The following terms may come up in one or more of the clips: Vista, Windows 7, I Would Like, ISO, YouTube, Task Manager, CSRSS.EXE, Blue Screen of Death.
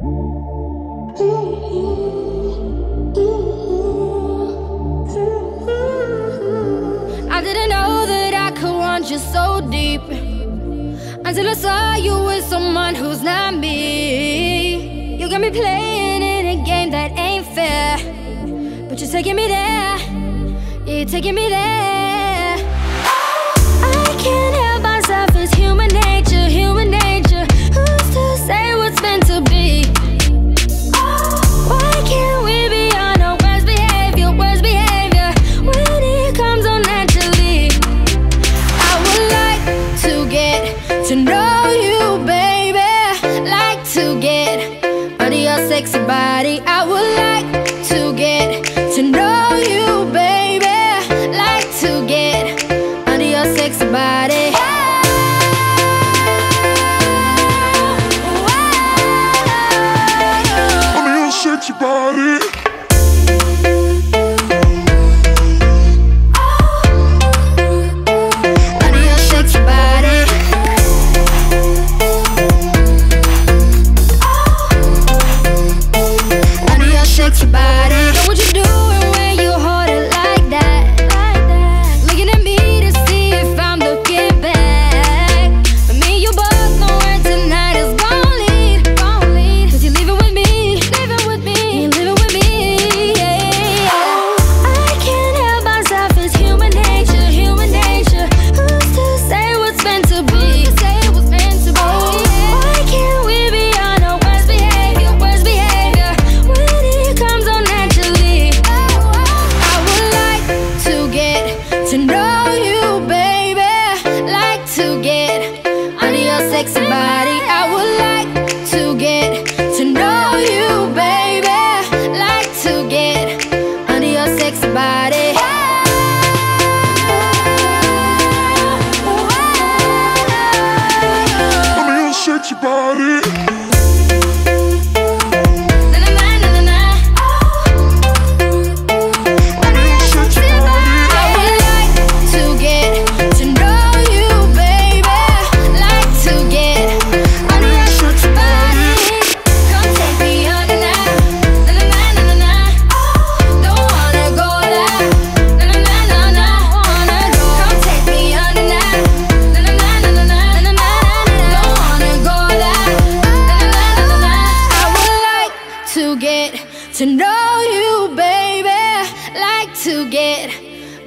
I didn't know that I could want you so deep until I saw you with someone who's not me. You got me playing in a game that ain't fair, but you're taking me there, yeah, you're taking me there. I can't help myself, it's human nature, human nature. Who's to say what's meant to be? Why can't we be on our worst behavior, when it comes on naturally? I would like to get to know you, baby. Like to get under your sexy body. I would like to get to know you, baby. Like to get under your sexy body.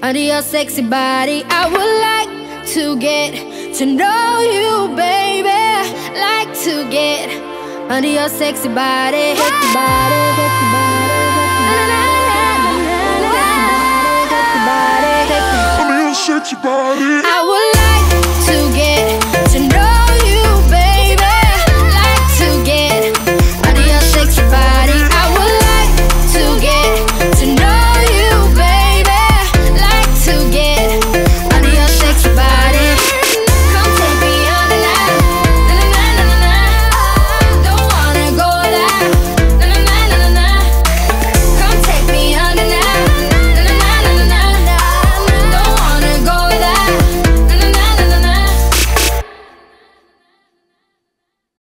Under your sexy body, I would like to get to know you, baby. Like to get under your sexy body. Sexy body, sexy body, sexy body, sexy body, sexy body, sexy body.